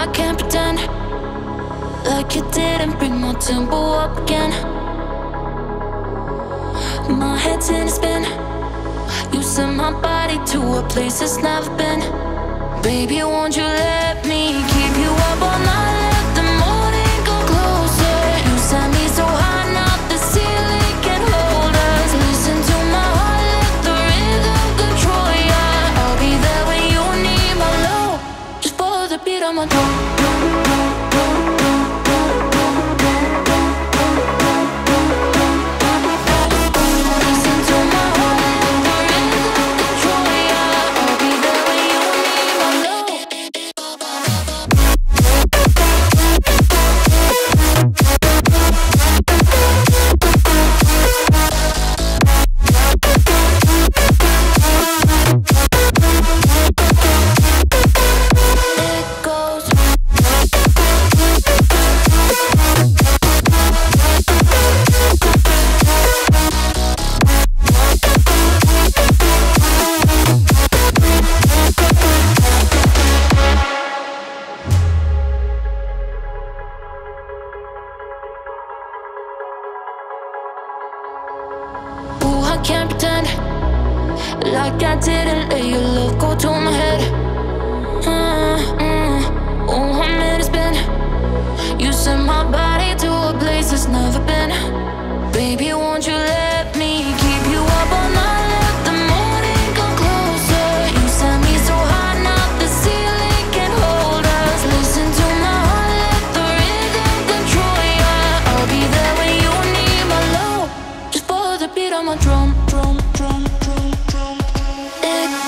I can't pretend like you didn't bring my tempo up again. My head's in a spin. You sent my body to a place it's never been. Baby, won't you let me keep you up all night? Like I didn't let your love go to my head. Oh, I'm in a spin. You sent my body to a place it's never been. Baby, won't you let me keep you up all night? Let the morning come closer. You sent me so high, not the ceiling can hold us. Listen to my heart, let the rhythm control ya. I'll be there when you need my love, just for the beat of my drum. It